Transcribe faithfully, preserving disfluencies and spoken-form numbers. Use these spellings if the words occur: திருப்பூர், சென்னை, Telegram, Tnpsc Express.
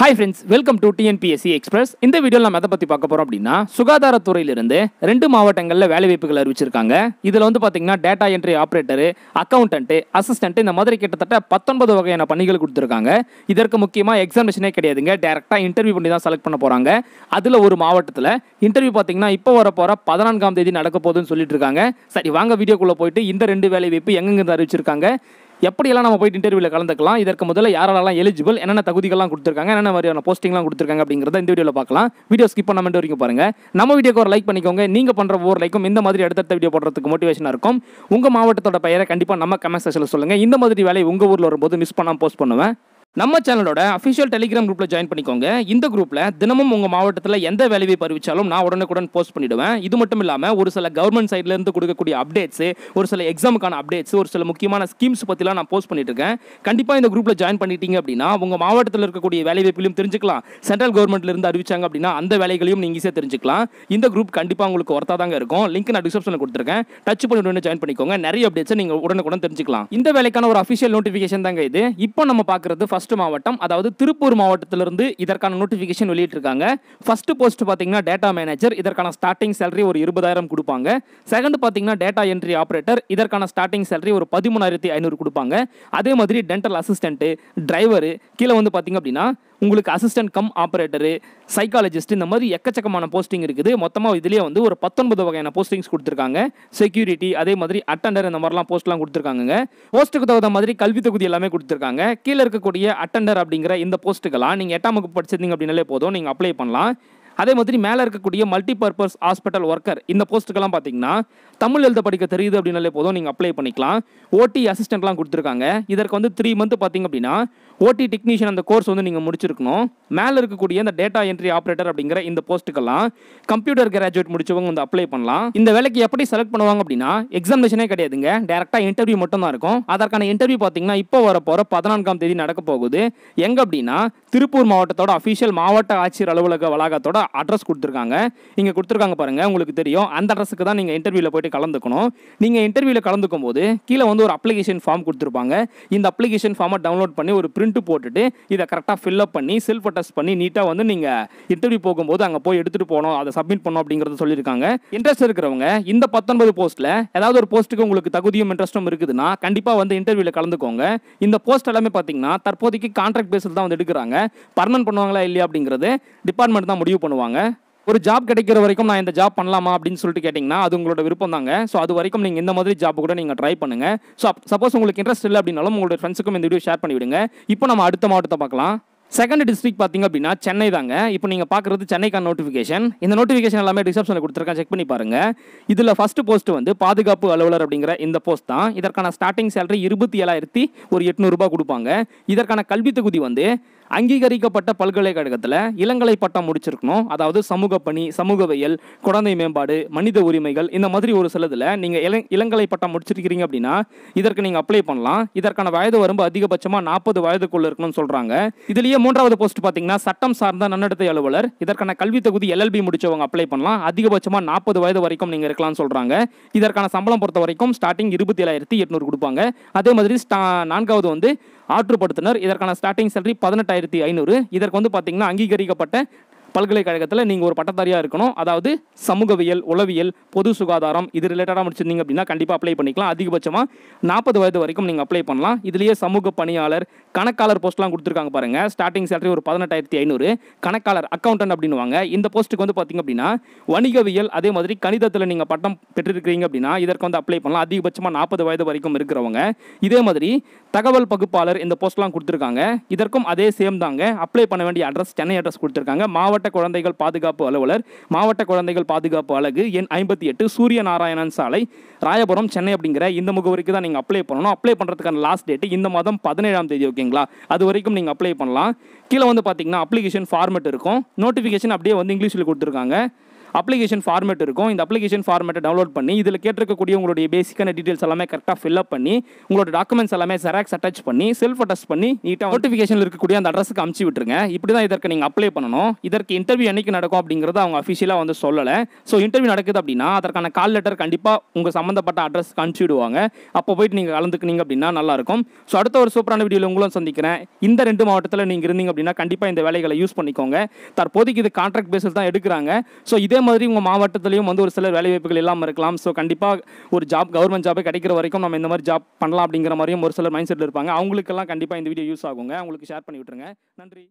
Hi friends, welcome to T N P S C Express. In this video, we will talk about Sugadharathurai. There are two value values. Here, data entry operator, accountant, assistant, and nineteen This examination direct interview. That's the interview. Now, we எப்படியெல்லாம் நாம போய் இன்டர்வியூல கலந்துக்கலாம் இதற்கு முதல்ல யாரெல்லாம் eligible என்னென்ன தகுதிகள்லாம் கொடுத்திருக்காங்க என்னென்ன மாதிரியான போஸ்டிங்லாம் கொடுத்திருக்காங்க அப்படிங்கறத இந்த வீடியோல பார்க்கலாம் வீடியோ ஸ்கிப் பண்ணாம இந்த வரைக்கும் பாருங்க நம்ம வீடியோக்கு ஒரு லைக் பண்ணிக்கோங்க நீங்க பண்ற ஒவ்வொரு லைக்கும் இந்த மாதிரி அடுத்தடுத்த வீடியோ போடுறதுக்கு மோட்டிவேஷனா இருக்கும் உங்க மாவட்டத்தோட பெயரை கண்டிப்பா நம்ம கமெண்ட் செக்ஷன்ல சொல்லுங்க இந்த மாதிரி வேலை உங்க ஊர்ல வரும்போது மிஸ் பண்ணாம போஸ்ட் பண்ணுவேன் நம்ம சேனலோட official Telegram group join பண்ணிக்கோங்க இந்த groupல தினமும் உங்க மாவட்டத்துல எந்த வேலையை பறிவிச்சாலும் நான் உடனுக்குடன் போஸ்ட் பண்ணிடுவேன் இது மட்டும் இல்லாம ஒரு சில கவர்மெண்ட் சைடுல இருந்து கொடுக்கக்கூடிய அப்டேட்ஸ் ஒரு சில எக்ஸாமுக்கான அப்டேட்ஸ் ஒரு சில முக்கியமான ஸ்கீம்ஸ் பத்திலாம் நான் போஸ்ட் பண்ணிட்டு இருக்கேன் கண்டிப்பா இந்த groupல join பண்ணிட்டீங்க அப்படினா உங்க மாவட்டத்துல இருக்கக்கூடிய வேலையையும் தெரிஞ்சுக்கலாம் சென்ட்ரல் கவர்மெண்ட்ல இருந்து அறிவிச்சாங்க அப்படினா அந்த வேலைகளையும் நீங்க ஈஸியா தெரிஞ்சுக்கலாம் இந்த group கண்டிப்பா உங்களுக்கு வர்த்தாதாங்க இருக்கும் லிங்க் நான் descriptionல கொடுத்திருக்கேன் டச் பண்ணி உடனே join பண்ணிக்கோங்க நிறைய அப்டேட்ஸ் நீங்க உடனுக்குடன் தெரிஞ்சுக்கலாம் இந்த வேலைக்கான ஒரு official notification தாங்க இது இப்போ நம்ம பார்க்கிறது First மாவட்டம் அதாவது திருப்பூர் மாவட்டத்திலிருந்து இதற்கான நோட்டிஃபிகேஷன் வெளியிட்டிருக்காங்க First போஸ்ட் பாத்தீங்கன்னா டேட்டா மேனேஜர் இதற்கான ஸ்டார்டிங் salary ஒரு இருபதாயிரம் கொடுப்பாங்க செகண்ட் பாத்தீங்கன்னா டேட்டா என்ட்ரி ஆபரேட்டர் இதற்கான ஸ்டார்டிங் salary ஒரு பதிமூணாயிரத்து ஐநூறு கொடுப்பாங்க அதே மாதிரி டென்டல் அசிஸ்டன்ட் டிரைவர் கீழ வந்து பாத்தீங்க அப்படினா உங்களுக்கு அசிஸ்டன்ட் கம் ஆபரேட்டர் சைக்காலஜிஸ்ட் இந்த மாதிரி எக்கச்சக்கமான போஸ்டிங் இருக்குது மொத்தமா இதுலயே வந்து ஒரு பத்தொன்பது வகையான போஸ்டிங்ஸ் கொடுத்திருக்காங்க செக்யூரிட்டி அதே மாதிரி அட்டெண்டர் இந்த மாதிரிலாம் போஸ்ட்லாம் கொடுத்திருக்காங்க போஸ்டுக்கு தகுந்த மாதிரி கல்வி தகுதி எல்லாமே கொடுத்திருக்காங்க கீழ இருக்கக்கூடிய அட்டெண்டர் அப்படிங்கற இந்த போஸ்டுகளாம் நீங்க எட்டாம் வகுப்பு படிச்சிருந்தீங்க அப்படினாலே போதும் நீங்க அப்ளை பண்ணலாம் அதே மாதிரி மேல இருக்கக்கூடிய மல்டி பர்பஸ் ஹாஸ்பிடல் வர்க்கர் இந்த போஸ்ட்கலாம் பாத்தீங்கன்னா தமிழ் எழுத படிக்க தெரியுது அப்படினாலே போதும் நீங்க அப்ளை பண்ணிக்கலாம் ஓடி அசிஸ்டன்ட்லாம் கொடுத்திருக்காங்க இதற்கு வந்து மூன்று मंथ பாத்தீங்க அப்படினா ஓடி டெக்னீஷியன் அந்த கோர்ஸ் வந்து நீங்க முடிச்சிருக்கணும் மேல இருக்கக்கூடிய அந்த டேட்டா என்ட்ரி ஆபரேட்டர் அப்படிங்கற இந்த போஸ்ட்கலாம் கம்ப்யூட்டர் கிராஜுவேட் முடிச்சவங்க வந்து அப்ளை பண்ணலாம் இந்த வேலைக்கு எப்படி செலக்ட் பண்ணுவாங்க அப்படினா எக்ஸாமினேஷனே கிடையாதுங்க டைரக்டா இன்டர்வியூ மட்டும் தான் இருக்கும் அதற்கான இன்டர்வியூ பாத்தீங்கன்னா இப்போ வர போற பதினான்காம் தேதி நடக்க போகுது எங்க அப்படினா திருப்பூர் மாவட்டத்தோட ஆபீஷியல் மாவட்ட ஆட்சியர் அலுவலக வளாகத்தோட அட்ரஸ் கொடுத்திருக்காங்க இங்க கொடுத்திருக்காங்க பாருங்க உங்களுக்கு தெரியும் அந்த அட்ரஸ்க்கு தான் நீங்க இன்டர்வியூல போய் கலந்துக்கணும் நீங்க இன்டர்வியூல கலந்துக்கும்போது கீழ வந்து ஒரு அப்ளிகேஷன் ஃபார்ம் கொடுத்திருப்பாங்க இந்த அப்ளிகேஷன் ஃபார்மை டவுன்லோட் பண்ணி ஒரு பிரிண்ட் போட்டுட்டு இத கரெக்ட்டா ஃபில் அப் பண்ணி செல்ஃப் அட்டஸ்ட் பண்ணி நீட்டா வந்து நீங்க இன்டர்வியூ போகும்போது அங்க போய் எடுத்துட்டு போணும் அதை சப்மிட் பண்ணனும் அப்படிங்கறது சொல்லிருக்காங்க இன்ட்ரஸ்ட் இருக்குறவங்க இந்த பத்தொன்பது போஸ்ட்ல ஏதாவது ஒரு போஸ்ட்க்கு உங்களுக்கு தகுதியும் இன்ட்ரஸ்டும் இருக்குதுனா கண்டிப்பா வந்து இன்டர்வியூல கலந்துக்கோங்க இந்த போஸ்ட் எல்லாமே பாத்தீங்கன்னா தற்போதைக்கு கான்ட்ராக்ட் பேஸ்ல தான் வந்து எடுக்குறாங்க பர்மனன்ட் பண்ணுவாங்களா இல்லையா அப்படிங்கறது டிபார்ட்மென்ட் தான் முடிவு பண்ணுவாங்க ஒரு ஜாப் கிடைக்கிற வரைக்கும் நான் இந்த ஜாப் பண்ணலாமா அப்படினு சொல்லிட்டு கேட்டிங்கனா அது உங்களோட விருப்பம் தாங்க சோ அது வரைக்கும் நீங்க இந்த மாதிரி ஜாப் கூட நீங்க ட்ரை பண்ணுங்க சோ சப்போஸ் உங்களுக்கு இன்ட்ரஸ்ட் இல்ல அப்படினாலும் உங்களோட फ्रेंड्सக்கும் இந்த வீடியோ ஷேர் பண்ணி விடுங்க இப்போ நாம அடுத்த மாவட்டத்தை பார்க்கலாம் செகண்ட் டிஸ்ட்ரிக்ட் பாத்தீங்க அப்படினா சென்னை தாங்க இப்போ நீங்க பார்க்கிறது சென்னைக்கான நோட்டிஃபிகேஷன் இந்த நோட்டிஃபிகேஷன் எல்லாமே டிஸ்கிரிப்ஷன்ல கொடுத்திருக்கேன் செக் பண்ணி பாருங்க இதுல ஃபர்ஸ்ட் போஸ்ட் வந்து பாதுகாப்பு அலுவலர் அப்படிங்கற இந்த போஸ்ட் தான் இதற்கான ஸ்டார்டிங் salary இருபத்தி ஏழாயிரத்து எண்ணூறு ரூபாய் கொடுப்பாங்க இதற்கான கல்வி தகுதி வந்து அங்கீகரிக்கப்பட்ட பல்கலைக்கழகத்துல இளங்கலை பட்டம் முடிச்சிருக்கணும் அதாவது சமூக பணி சமூகவியல் குழந்தை மேம்பாடு மனித உரிமைகள் இந்த மாதிரி ஒரு சிலதுல நீங்க இளங்கலை பட்டம் முடிச்சிருக்கீங்க அப்படினா இதற்கு நீங்க அப்ளை பண்ணலாம் இதற்கான வயது வரம்பு அதிகபட்சமா நாற்பது வயதுக்குள்ள இருக்கணும்னு சொல்றாங்க இதுலயே மூன்றாவது போஸ்ட் பாத்தீங்கன்னா சட்டம் சார்ந்த நன்னடத்தை அலுவலர் இதற்கான கல்வி தகுதி எல்எல்பி முடிச்சவங்க அப்ளை பண்ணலாம் அதிகபட்சமா நாற்பது வயது வரைக்கும் நீங்க இருக்கலாம்னு சொல்றாங்க இதற்கான சம்பளம் பொறுத்த வரைக்கும் ஸ்டார்டிங் இருபத்தி ஏழாயிரத்து எண்ணூறு கொடுப்பாங்க அதே மாதிரி நான்காவது வந்து ஆற்றுப்படுத்தினர் இதற்கான ஸ்டார்டிங் salary பதினெட்டாயிரத்து ஐநூறு இதற்கு வந்து பாத்தீங்கன்னா அங்கீகரிக்கப்பட்ட பல்கலைக்கழகத்துல நீங்க ஒரு பட்டதாரியா இருக்கணும் அதாவது சமூகவியல் உளவியல் பொது சுகாதாரம் இது ரிலேட்டடா முடிச்சிருந்தீங்க அப்படினா கண்டிப்பா அப்ளை பண்ணிக்கலாம் அதிகபட்சமா நாற்பது வயது வரைக்கும் நீங்க அப்ளை பண்ணலாம் இதுலயே சமூக பணியாளர் கணக்காளர் போஸ்ட்லாம் கொடுத்திருக்காங்க பாருங்க ஸ்டார்டிங் salary ஒரு பதினெட்டாயிரத்து ஐநூறு கணக்காளர் அக்கவுண்டன்ட் அப்படினுவாங்க இந்த போஸ்ட்க்கு வந்து பாத்தீங்க அப்படினா வணிகவியல் அதே மாதிரி கணிதத்துல நீங்க பட்டம் பெற்றிருக்கீங்க அப்படினா இதற்கு வந்து அப்ளை பண்ணலாம் அதிகபட்சமா நாற்பது வயது வரைக்கும் இருக்குறவங்க இதே மாதிரி தகவல் பகுப்பாளர் இந்த போஸ்ட்லாம் கொடுத்திருக்காங்க இதற்கும் அதே சேம் தாங்க அப்ளை பண்ண வேண்டிய அட்ரஸ் சென்னை அட்ரஸ் கொடுத்திருக்காங்க மாவட்ட குழந்தைகள் பாதுகாப்பு அலுவலர் மாவட்ட குழந்தைகள் பாதுகாப்பு அலகு எண் ஐம்பத்தி எட்டு சூரிய நாராயணன் சாலை ராயபுரம் சென்னை அப்படிங்கற இந்த முகவரிக்கு தான் நீங்க அப்ளை பண்ணனும் அப்ளை பண்றதுக்கான லாஸ்ட் டேட் இந்த மாதம் பதினேழாம் தேதி ஓகேங்களா அது வரைக்கும் நீங்க அப்ளை பண்ணலாம் கீழ வந்து பாத்தீங்கன்னா அப்ளிகேஷன் ஃபார்மட் இருக்கும் நோட்டிஃபிகேஷன் அப்படியே வந்து இங்கிலீஷ்ல கொடுத்திருக்காங்க application format இருக்கும். இந்த application format download பண்ணி இதில் கேட்டிருக்கக்கூடிய உங்களுடைய பேசிக்கான டீடைல்ஸ் எல்லாமே கரெக்டாக ஃபில் அப் பண்ணி உங்களோட டாக்குமெண்ட்ஸ் எல்லாமே ஜெராக்ஸ் அட்டாச் பண்ணி செல்ஃப் அட்டாச் பண்ணி நீட்டாக நோட்டிஃபிகேஷனில் இருக்கக்கூடிய அந்த அட்ரஸுக்கு அமுச்சு விட்டுருங்க. இப்படி தான் இதற்கு நீங்கள் அப்ளை பண்ணணும். இதற்கு இன்டர்வியூ என்னைக்கு நடக்கும் அப்படிங்கிறத அவங்க அஃபிஷியலாக வந்து சொல்லலை. ஸோ இன்டர்வியூ நடக்குது அப்படின்னா அதற்கான கால் லெட்டர் கண்டிப்பாக உங்கள் சம்மந்தப்பட்ட அட்ரஸ்க்கு அனுப்பிச்சி விடுவாங்க. அப்போ போயிட்டு நீங்கள் கலந்துக்குனீங்க அப்படின்னா நல்லாயிருக்கும். ஸோ அடுத்த ஒரு சூப்பரான வீடியோவில் உங்களும் சந்திக்கிறேன். இந்த ரெண்டு மாவட்டத்தில் நீங்கள் இருந்தீங்க அப்படின்னா கண்டிப்பாக இந்த வேலைகளை யூஸ் பண்ணிக்கோங்க. தற்போதைக்கு இது கான்ட்ராக்ட் பேஸில் தான் எடுக்கிறாங்க. ஸோ இதே மாதிரி உங்கள் மாவட்டத்திலையும் வந்து ஒரு சில வேலைவாய்ப்புகள் இல்லாமல் இருக்கலாம். ஸோ கண்டிப்பாக ஒரு ஜாப் கவர்மெண்ட் ஜாபே கிடைக்கிற வரைக்கும் நம்ம இந்த மாதிரி ஜாப் பண்ணலாம் அப்படிங்கிற மாதிரியும் ஒரு சிலர் மைண்ட் செட்டில் இருப்பாங்க. அவங்களுக்கெல்லாம் கண்டிப்பாக இந்த வீடியோ யூஸ் ஆகுங்க. அவங்களுக்கு ஷேர் பண்ணி விட்டுருங்க. நன்றி.